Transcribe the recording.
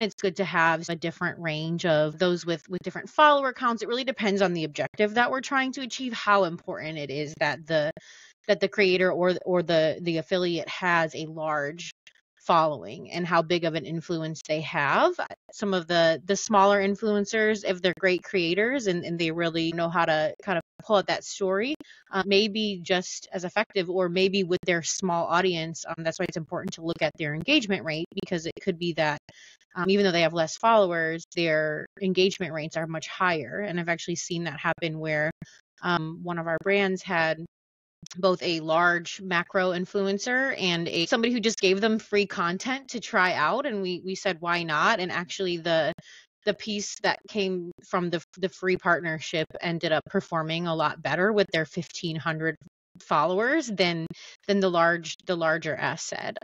It's good to have a different range of those with different follower counts. It really depends on the objective that we're trying to achieve, how important it is that the creator or the affiliate has a large following and how big of an influence they have. Some of the smaller influencers, if they're great creators and they really know how to kind of pull out that story, maybe just as effective, or maybe with their small audience. That's why it's important to look at their engagement rate, because it could be that even though they have less followers, their engagement rates are much higher. And I've actually seen that happen where one of our brands had both a large macro influencer and somebody who just gave them free content to try out, and we said, why not? And actually the piece that came from the free partnership ended up performing a lot better with their 1,500 followers than the larger asset.